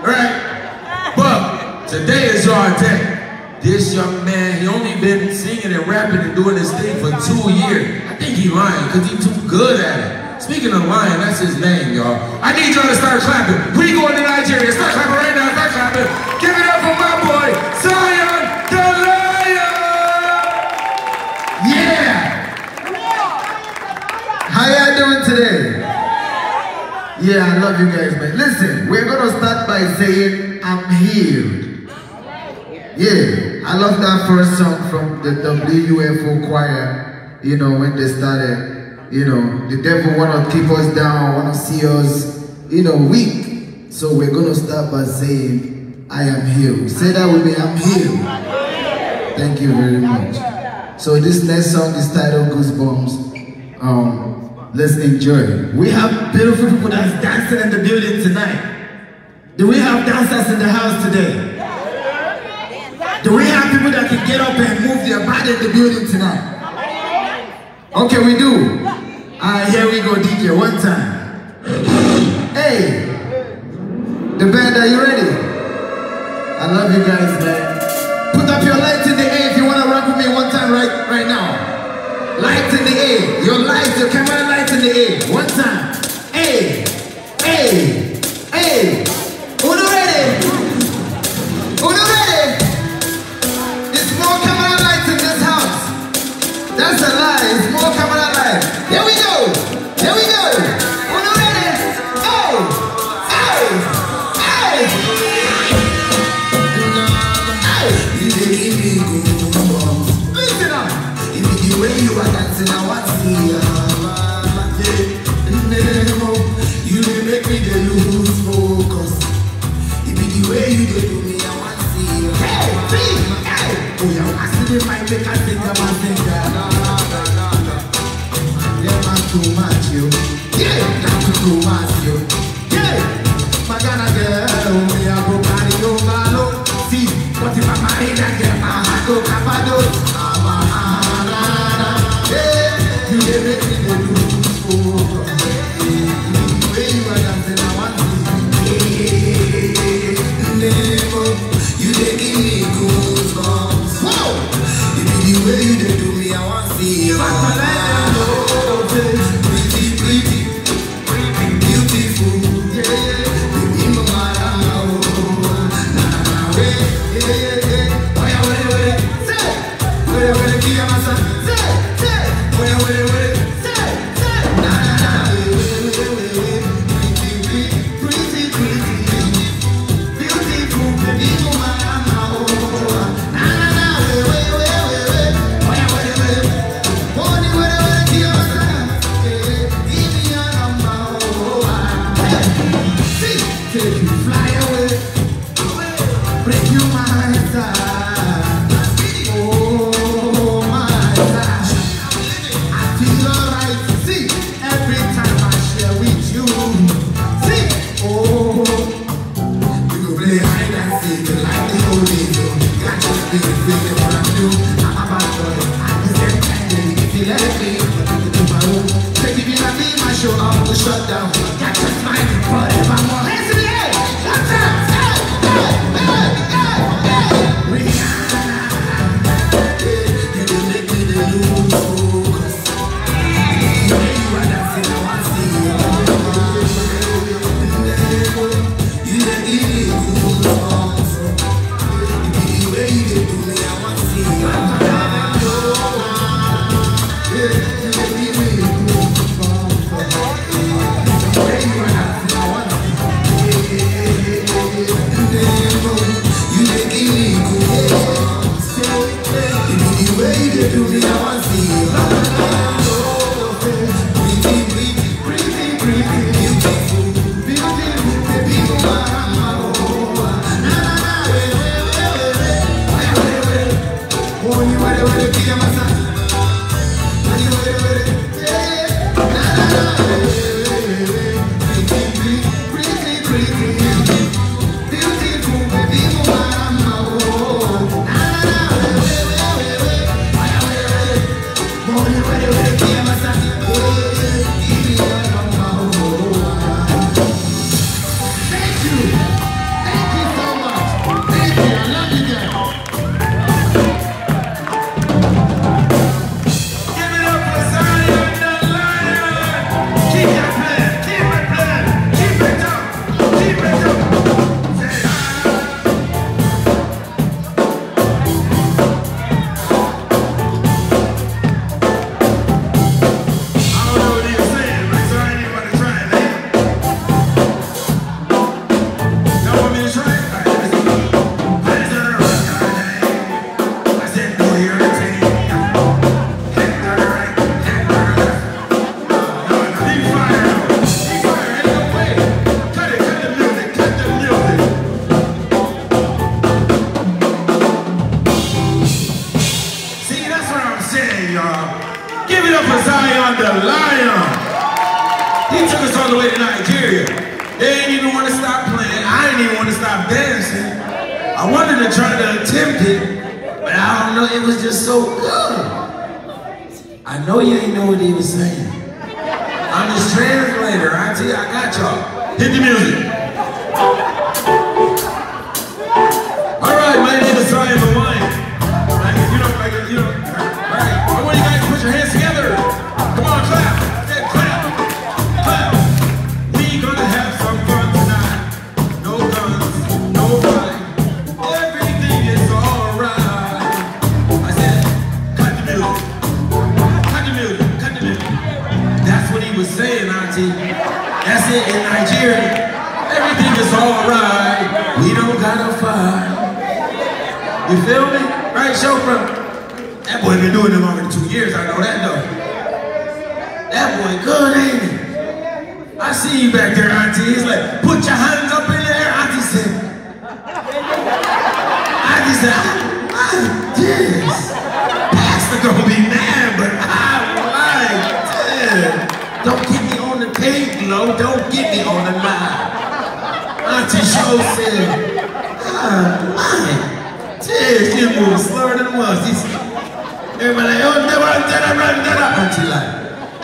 right? But today is our day. This young man, he only been singing and rapping and doing this thing for two years. I think he lying, because he too good at it. Speaking of lying, that's his name, y'all. I need y'all to start clapping. We going to Nigeria. Start clapping right now. Start clapping. Give it up for my boy, Zion the Lion! Yeah! How y'all doing today? Yeah, I love you guys, man. Listen, we're going to start by saying, I'm healed. Yeah, I love that first song from the W U F O choir, you know, when they started, you know, the devil wanna keep us down, wanna see us, you know, weak. So we're gonna start by saying, I am healed. Say that with me, I'm healed. Thank you very much. So this next song is titled Goosebumps. Um, let's enjoy. We have beautiful people that's dancing in the building tonight. Do we have dancers in the house today? Do we have people that can get up and move their body in the building tonight? Okay, we do. Alright, here we go, D J. One time. Hey! The band, are you ready? I love you guys, man. Put up your lights in the air if you want to rock with me one time right, right now. Lights in the air. Your lights, your camera lights in the air. One time. Hey! Hey! Hey! Uno ready? Uno ready? It's more camera lights in this house. That's a lie. It's more camera lights. Here we go. Here we go. Uno ready? Oh! Oh! Oh! Listen up. Listen up. When you are dancing, I want to see you. You make me lose focus. It be the way you do me, I want to see you. Hey, please, hey. Oh, you want to see my make a thing about things. Never too much, you. Yeah, not too much, you. Yeah, my Ghana girl, we are broke and you follow. See, but if I'm married, I get my heart to Capados. Yeah, you make me lose focus. You dey give me goosebumps. Whoa! You be the way you dey do me, I want to see you. Oh, pretty, pretty, beautiful. Yeah, baby, no matter how. Nah, way, yeah, yeah, yeah. Oya, oya, oya, say. Oya, oya, give me some. Say, say. Oya, oya, oya, say, say. Nah, nah, nah, way, way, way, way. Pretty, pretty, pretty. I And I don't know, it was just so good. I know you ain't know what he was saying. I'm his translator. I tell you, I got y'all. Hit the music. All right, my name is Zion. That's it in Nigeria. Everything is all right. We don't gotta fight. You feel me? Right, Chopra? That boy been doing it longer than two years. I know that though. That boy good, ain't he? I see you back there, Auntie. He's like, put your hands up in the air. Auntie said, Auntie said, I, yes. Pastor gonna be mad, but I like it. Don't get me on the page, no, don't get me on the line. Auntie Sho said, I'm lying. Jeez, you more slur than once. Everybody like, oh, never, never, never, never. Auntie like,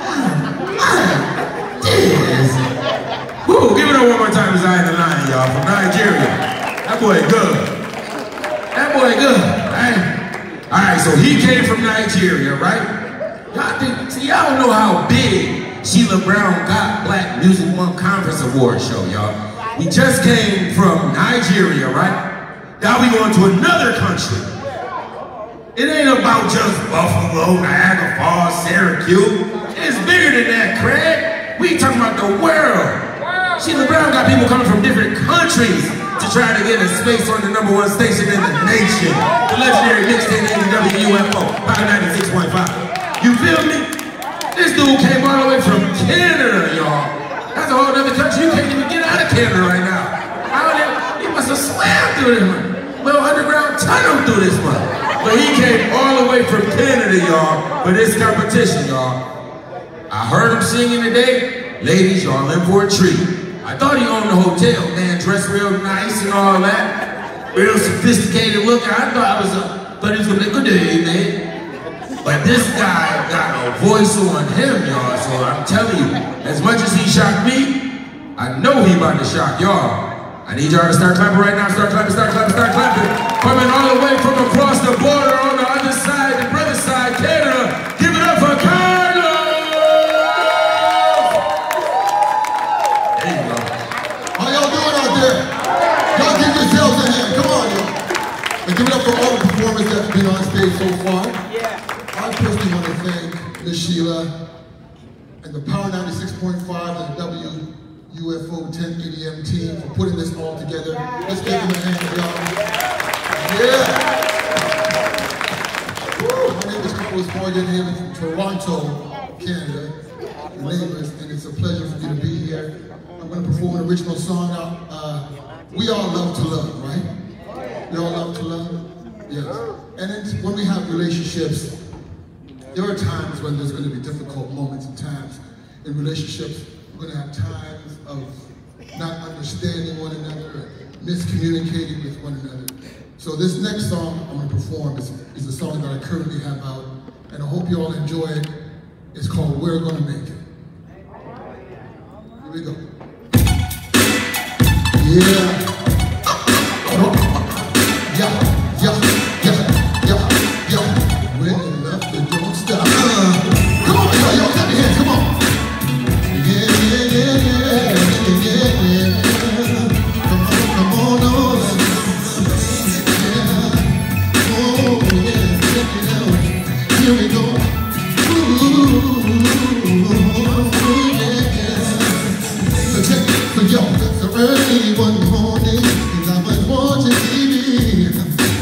I'm lying. Jeez. Woo, give it up one more time as I ain't lying, y'all, from Nigeria. That boy good. That boy good, right? All right, so he came from Nigeria, right? Y'all think, see, y'all don't know how big Sheila Brown got Black Music Month Conference Award show, y'all. We just came from Nigeria, right? Now we going to another country. It ain't about just Buffalo, Niagara Falls, Syracuse. It's bigger than that, Craig. We talking about the world. Sheila Brown got people coming from different countries to try to get a space on the number one station in the nation. The legendary Mix ten eighty W N Y, Power ninety-six point five. You feel me? This dude came all the way from Canada, y'all. That's a whole other country. You can't even get out of Canada right now. How did, he must have swam through this one. Little underground tunnel through this one. So he came all the way from Canada, y'all, for this competition, y'all. I heard him singing today. Ladies, y'all in for a treat. I thought he owned the hotel. Man, dressed real nice and all that. Real sophisticated looking. I thought I was a, thought he was gonna be a good day, man. But this guy got a voice on him, y'all, so I'm telling you, as much as he shocked me, I know he about to shock y'all. I need y'all to start clapping right now, start clapping, start clapping, start clapping. Coming all the way from across the border on the other side, the brother side, Canada, give it up for Carlos! There you go. How y'all doing out there? Y'all give yourselves a hand, come on, y'all. And give it up for all the performers that's been on stage so far. I personally want to thank Miz Sheila and the Power ninety-six point five and the W U F O ten eighty M team for putting this all together. Let's give them a hand, y'all. Yeah. My name is Carlos, Morgan, here from Toronto, Canada. The neighbors, and it's a pleasure for me to be here. I'm going to perform an original song out. Uh, we all love to love, right? We all love to love. Yes. And it's when we have relationships. There are times when there's going to be difficult moments and times in relationships. We're going to have times of not understanding one another, miscommunicating with one another. So this next song I'm going to perform is, is a song that I currently have out, and I hope you all enjoy it. It's called We're Gonna Make It. Here we go. Yeah. Yeah, yeah. Give it up, give it up, give it up.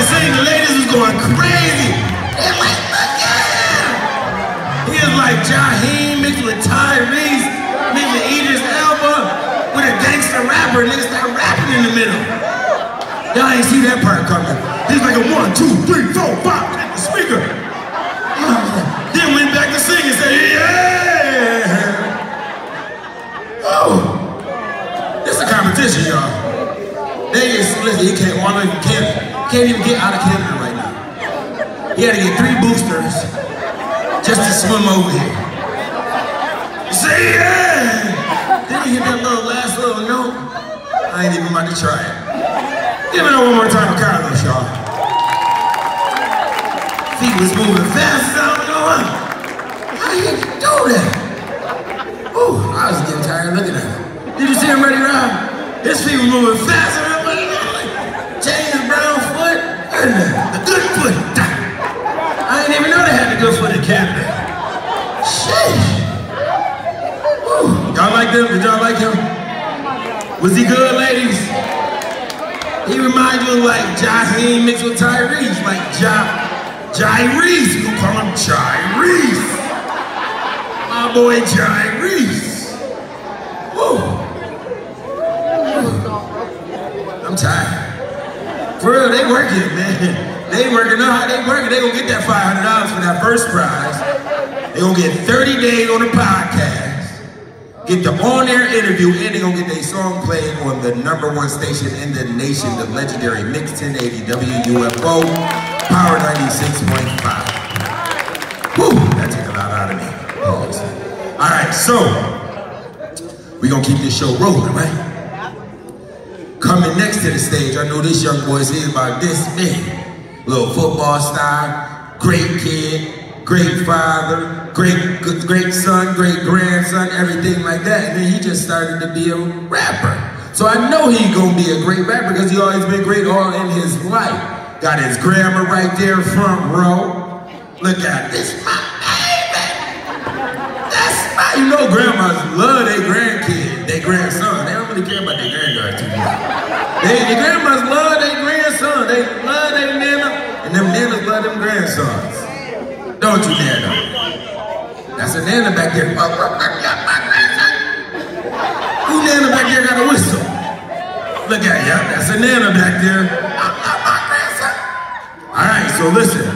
started to sing, the ladies was going crazy. They're like, look at him. He was like Jaheim mixed with Tyrese, mixed with Idris Elba, with a gangster rapper, niggas start rapping in the middle. Y'all ain't see that part coming. He's like a one, two, three, four, five, at the speaker. Then went back to sing and said, yeah! Oh! This is a competition, y'all. They just, listen, he can't, well, even can't, can't even get out of Canada right now. He had to get three boosters just to swim over here. You say, yeah! Then he hit that little last little note. I ain't even about to try it. Give it up one more time for Carlos, y'all. Feet was moving fast, I don't know why. How did he do that? Ooh, I was getting tired looking at him. Did you see him ready around? His feet were moving faster than my James Brown foot, the good foot. I didn't even know they had the good foot in Canada. Shit. Y'all like them? Did y'all like him? Was he good, ladies? He reminds me of like Jaheim mixed with Tyrese, like Ja Jairese. You call him Jairese. My boy Jairese. I'm tired. For real, they working, man. They working, know how they working. They gonna get that five hundred dollars for that first prize. They gonna get thirty days on the podcast, get the on-air interview, and they gonna get their song played on the number one station in the nation, the legendary Mix ten eighty W U F O, Power ninety-six point five. Woo, that took a lot out of me. All right, so we gonna keep this show rolling, right? Coming next to the stage, I know this young boy's here about this big. Little football star, great kid, great father, great great son, great grandson, everything like that. And then he just started to be a rapper. So I know he's gonna be a great rapper because he always been great all in his life. Got his grammar right there, front row. Look at this, my baby. That's my, you know grandmas love their grandkid, their grandson. They don't really care about their granddaughter too much. They, the grandmas love their grandson. They love their nana, and them nanas love them grandsons. Don't you, nana? That's a nana back there. My, my, my, my grandson. Who nana back there got a whistle? Look at y'all. That's a nana back there. I love my grandson. All right, so listen.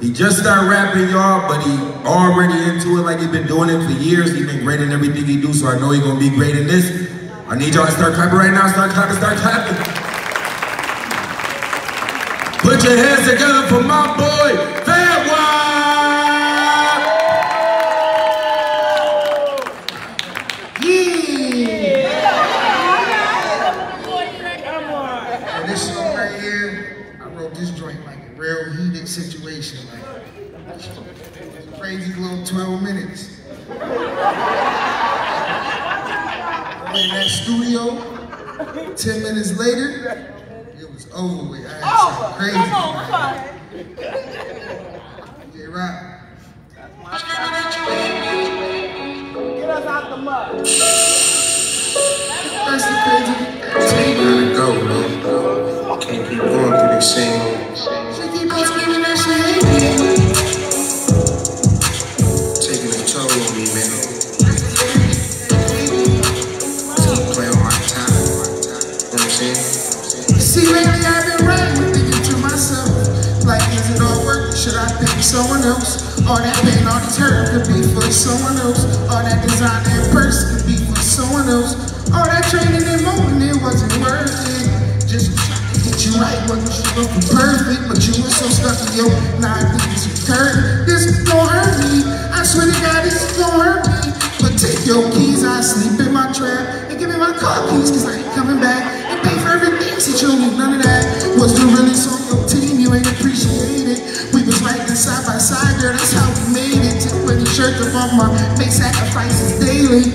He just started rapping, y'all, but he already into it like he's been doing it for years. He's been great in everything he do, so I know he's gonna be great in this. I need y'all to start clapping right now. Start clapping, start clapping. Put your hands together for my boy, Fat Wob! Yeah! And this song right here, I wrote this joint like a real heated situation. Like, crazy little twelve minutes. In that studio, ten minutes later, it was over with. I had crazy. Come on, son. Yeah, right. Get us out the mud. That's the crazy. You gotta go, man. You can't keep going through the same. She keep on screaming that shit. Taking a toll on me, man. See, lately I've been running with thinking to myself, like, is it all working? Should I pick someone else? All that pain, all this hurt could be for someone else. All that design and purse could be for someone else. All that training and moment, it wasn't worth it. Just trying to get you right, wasn't you looking perfect? But you were so stuck in your nine things you curved. This is gonna hurt me. I swear to God, this is gonna hurt me. But take your keys, I sleep in my trap. And give me my car keys, cause I ain't coming back. Everything she told me, none of that was the realest on your team. You ain't appreciated. We was writing side by side, girl. That's how we made it. Putting shirt up on my, make sacrifices daily.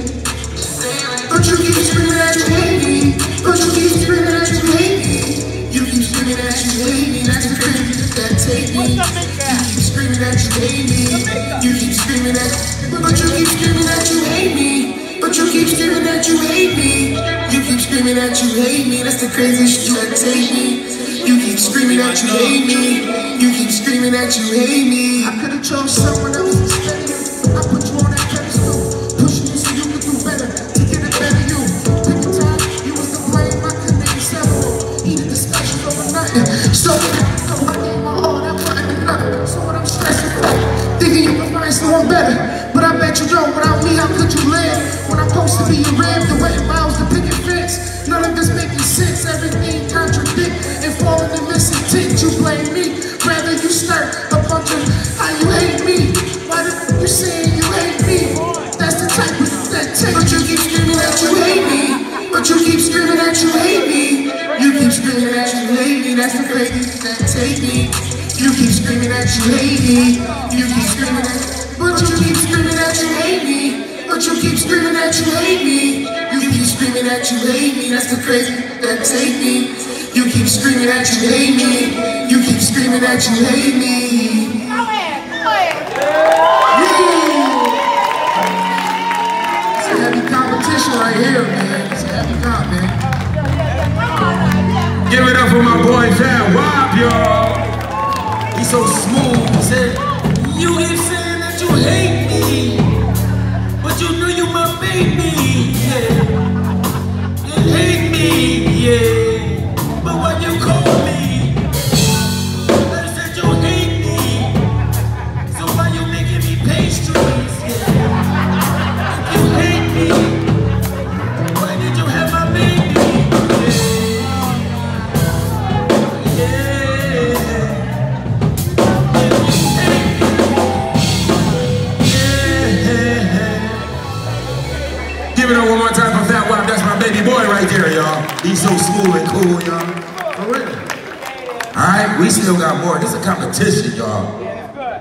But you keep screaming that you hate me. But you keep screaming that you hate me. You keep screaming that you hate me. That's the crazy that take me. You keep screaming that you hate me. You keep screaming that. But you keep screaming that you hate me. But you keep screaming that you hate me. You keep screaming that you hate me. That's the craziest shit you take me. You keep screaming that you hate me. You keep screaming that you hate me. I could've chose someone else instead of you. I put you on that pedestal, pushing you so you could do better, to get a better you. Pick a time, you was to blame. I couldn't be separable. Eating discussions over nothing. So I gave my all, that wasn't enough. So what I'm stressing about, thinking you could find someone better. But I bet you don't. Without me, how could you live? When I'm supposed to be a ram, the way miles to pick and fence. None of this making sense. Everything contradicts. Falling and missing ticks, you blame me. Rather you start a bunch of how you hate me. Why the f*** you saying you hate me? That's the type of that takes. But you keep screaming that you hate me. But you keep screaming that you hate me. You keep screaming that you hate me. That's the craziest that take me. You keep screaming that you hate me. You keep screaming that. But you keep screaming that you hate me. But you keep screaming that you hate me. You keep screaming that you hate me. That's the craziest that take me. You keep screaming that you hate me. You keep screaming that you hate me. Go ahead, go ahead. Yeah. It's a heavy competition right here, man. It's a heavy comp, man. Give it up for my boy Chad Wob, y'all. He's so smooth. He said, you keep saying that you hate me, but you knew you my baby. Yeah. You hate me, yeah. When you call me, I said you hate me. So why you making me pastries? Yeah. You hate me. Why did you have my baby? Yeah. Yeah. Yeah. Give it up one more time for Fat Wob. That's my baby boy right there, y'all. He's so smooth and cool, y'all. Alright, we still got more. This is a competition, y'all.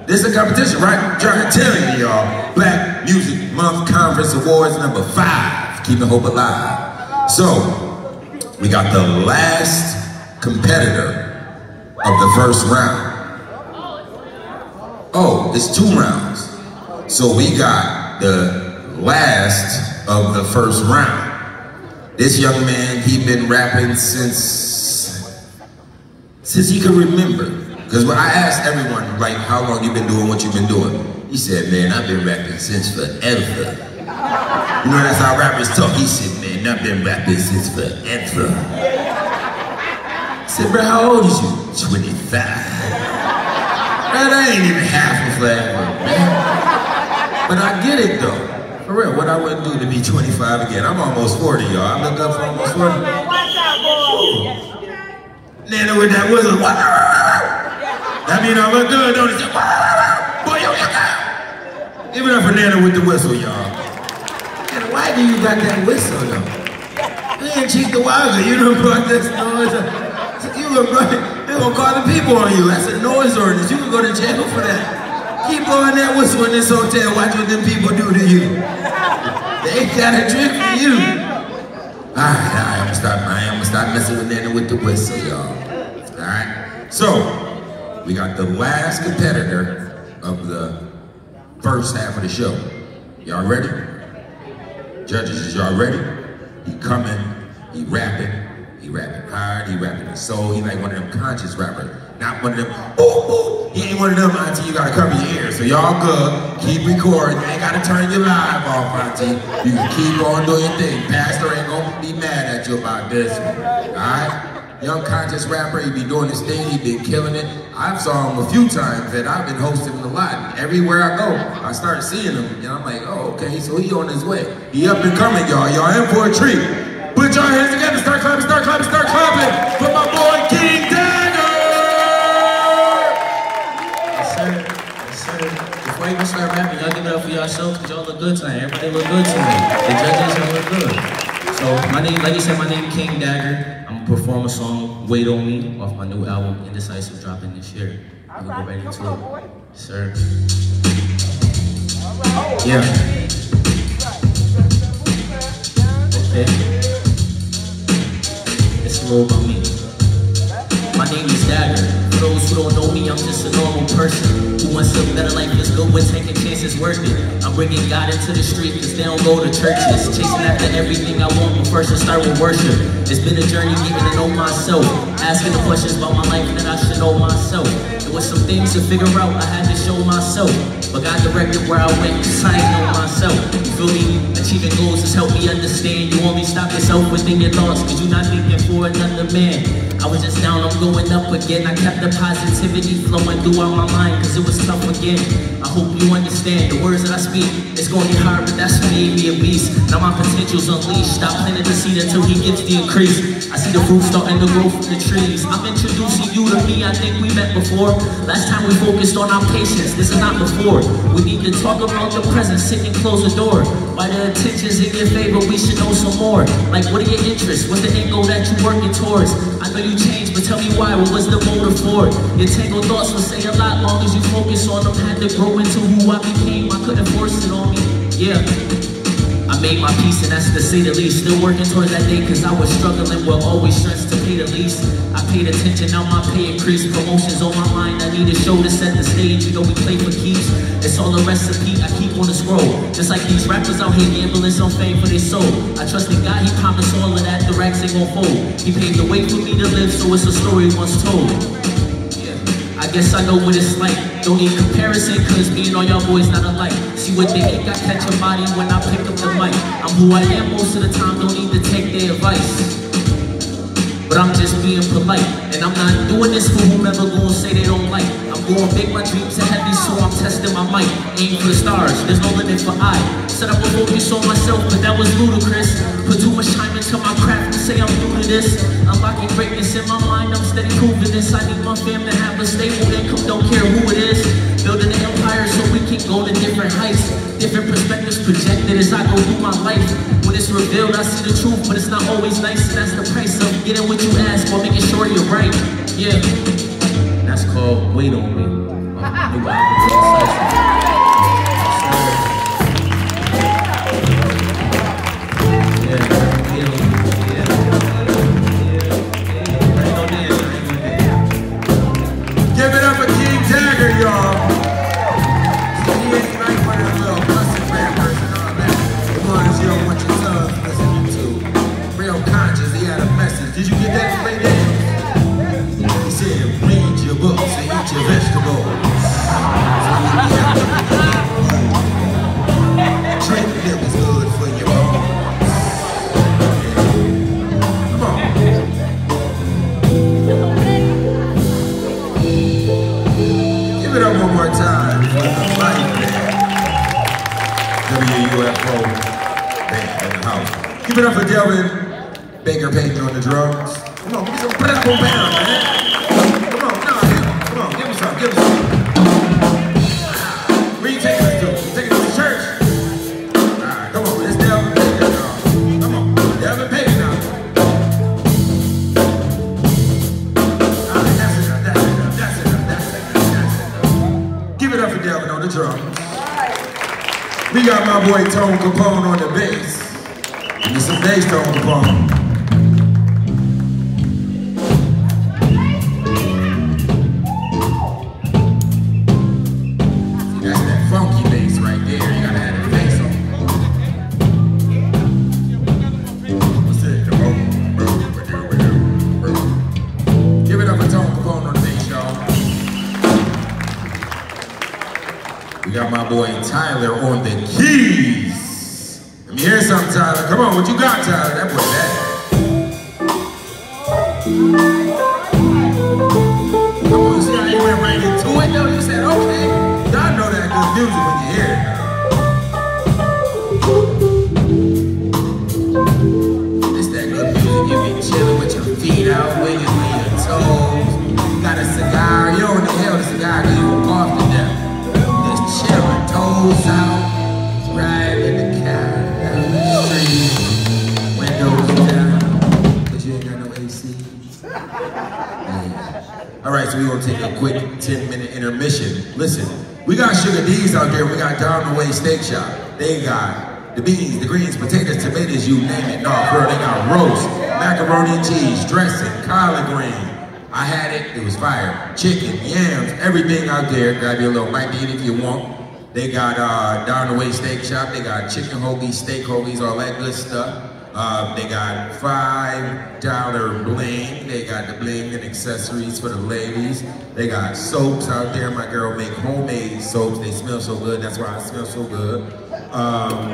This is a competition, right? I'm trying to tell you, y'all. Black Music Month Conference Awards number five. Keeping hope alive. So, we got the last competitor of the first round. Oh, it's two rounds. So we got the last of the first round. This young man, he's been rapping since Since he could remember. Because when I asked everyone, like, how long you been doing what you've been doing? He said, man, I've been rapping since forever. You know, that's how rappers talk. He said, man, I've been rapping since forever. I said, bro, how old is you? twenty-five. Bro, that ain't even half of forever, man. But I get it, though. For real, what I wouldn't do to be twenty-five again. I'm almost forty, y'all. I look up for almost forty. Nana with that whistle. That mean I look good, don't it? Boy, yo, yo, yo. Give it up for Nana with the whistle, y'all. And why do you got that whistle, though? Man, Chief the Wilder, you done brought this noise. You done brought it. They gonna call the people on you. That's a noise ordinance. You can go to jail for that. Keep blowing that whistle in this hotel. Watch what them people do to you. They got a trick for you. All right, I am gonna stop. I am gonna stop messing with Nana with the whistle, y'all. All right. So we got the last competitor of the first half of the show. Y'all ready? Judges, is y'all ready? He coming. He rapping. He rapping hard. He rapping his soul. He like one of them conscious rappers, not one of them. Oh, oh. He ain't one of them. Auntie, you gotta cover your ears. So y'all good. Keep recording. You ain't gotta turn your live off, Auntie. You can keep on doing your thing. Pastor ain't gonna be mad at you about this one, alright? Young conscious rapper, he be doing his thing, he been killing it. I've saw him a few times that I've been hosting him a lot. Everywhere I go, I start seeing him, and I'm like, oh, okay, so he on his way. He up and coming, y'all. Y'all in for a treat. Put y'all hands together, start clapping, start clapping, start clapping for my boy King Dagger! Yes, sir. Yes, sir. Before you even start rapping, y'all give it up for yourselves, because y'all look good tonight. Everybody look good tonight. The judges, y'all look good. So my name, like you said, my name King Dagger. I'm gonna perform a song, Wait On Me, off my new album, Indecisive, dropping this year. I'm gonna go right into it. Sir. Yeah. Okay. It's a little about me. My name is Dagger. For those who don't know me, I'm just a normal own person who wants a better life. Let's go with taking chances, worth it. I'm bringing God into the street because they don't go to churches. Chasing after everything I want, but first I start with worship. It's been a journey getting to know myself, asking the questions about my life that I should know myself. There was some things to figure out I had to show myself, but God directed where I went because I ain't know myself. You feel me? Achieving goals has helped me understand. You only stop yourself within your thoughts because you're not thinking for another man. I was just down, I'm going up again. I kept the positivity flowing throughout my mind because it was tough again. I hope you understand the words that I speak. It's gonna get hard, but that's what made me a beast. Now my potential's unleashed. Stop planting the seed until he gets the increase. I see the fruit starting to grow from the trees. I'm introducing you to me. I think we met before. Last time we focused on our patience. This is not before. We need to talk about the present. Sit and close the door. Why the attention's in your favor, we should know some more. Like, what are your interests? What's the end goal that you're working towards? I know you changed, but tell me why. What was the motive for it? Your tangled thoughts will say a lot. Long as you focus on them, had to grow into who I became. I couldn't force it on me. Yeah. I made my peace, and that's to say the least. Still working towards that day, cause I was struggling with always stress to pay the least. I paid attention, now my pay increased. Promotions on my mind, I need a show to set the stage. You know we play for keeps, it's all a recipe, I keep on the scroll. Just like these rappers out here gambling some fame for their soul. I trust in God, he promised all of that, the racks ain't gon' fold. He paved the way for me to live, so it's a story once told. I guess I know what it's like. Don't need comparison, cause me and all y'all boys not alike. See what they ain't, I catch a body when I pick up the mic. I'm who I am most of the time, don't need to take their advice. But I'm just being polite, and I'm not doing this for whomever gon' say they don't like. I'm gon' make my dreams a heavy, so I'm testing my mic. Aim for the stars, there's no limit for I. Set up a focus on myself, but that was ludicrous. Put too much time into my craft to say I'm new to this. Unlocking greatness in my mind, I'm steady proving this. I need my fam to have a stable income, don't care who it is. Building an empire so we can go to different heights. Different perspectives projected as I go through my life. When it's revealed, I see the truth, but it's not always nice. And that's the price of getting what you ask for, making sure you're right. Yeah. That's called Wait On Me. Um, yeah. Yeah. Did you get that from Ray Daniels? He said, read your books and eat your vegetables. Drink that was good for your bones. Come on. Give it up one more time for the light W U F O band in the house. Give it up for Delvin Baker Payton on the drums. Come on, get some, put that one down, man. Come on, nah, man. Come on, give me some, give me some. Where you taking us to? You taking us to church? All right, come on, it's Delvin Payton now. Come on, Delvin Payton now. All right, that's enough, that's enough, that's enough, that's enough, that's enough. Give it up for Delvin on the drums. We got my boy Tone Capone on the bass. Get some bass, Tone Capone. What you got, Tyler? That boy, that. Come on, you see how you went right into it, though? You said, okay. Y'all know that good music when you hear it. It's that good music. You be chilling with your feet out, wiggling your toes. You got a cigar. You don't inhale the cigar because you were off to death. Just chilling, toes out, right in the couch. Alright, so we're gonna take a quick ten minute intermission. Listen, we got Sugar D's out there, we got Down the Way Steak Shop. They got the beans, the greens, potatoes, tomatoes, you name it. No, girl, they got roast, macaroni and cheese, dressing, collard green, I had it, it was fire. Chicken, yams, everything out there. Grab your little might eat if you want. They got uh, Down the Way Steak Shop. They got chicken hoagies, steak hoagies, all that good stuff. Uh, they got five dollar bling. They got the bling and accessories for the ladies. They got soaps out there. My girl make homemade soaps. They smell so good. That's why I smell so good. Um,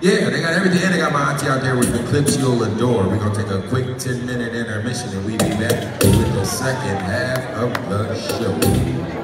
yeah, they got everything. And they got my auntie out there with the clips you'll adore. We're going to take a quick ten minute intermission and we be back with the second half of the show.